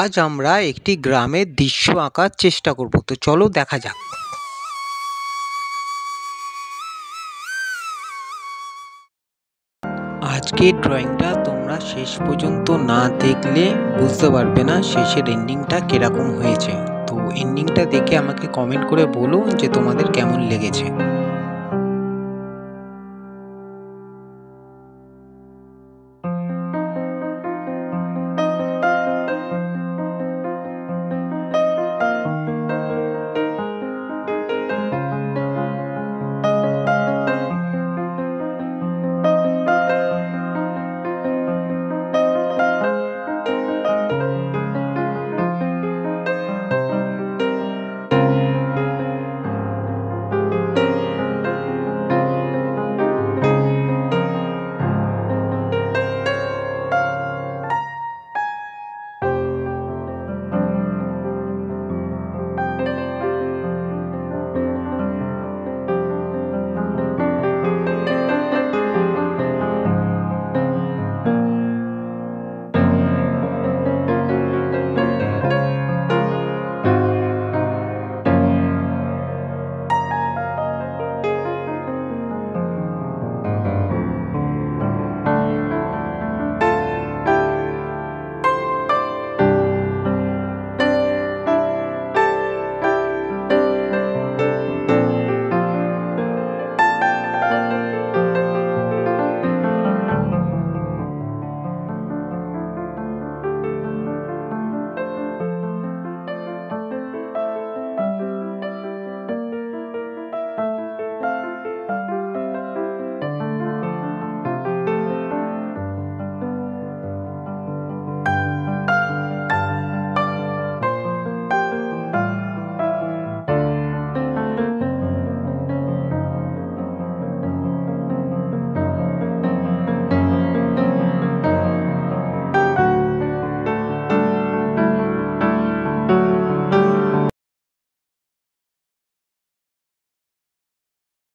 আজ আমরা একটি গ্রামের দৃশ্য আঁকার চেষ্টা করব। তো চলো দেখা যাক। আজকে ড্রয়িংটা তোমরা শেষ পর্যন্ত না দেখলে বুঝতে পারবে না শেষের এন্ডিংটা কিরকম হয়েছে। তো এন্ডিংটা দেখে আমাকে কমেন্ট করে বলো যে তোমাদের কেমন লেগেছে।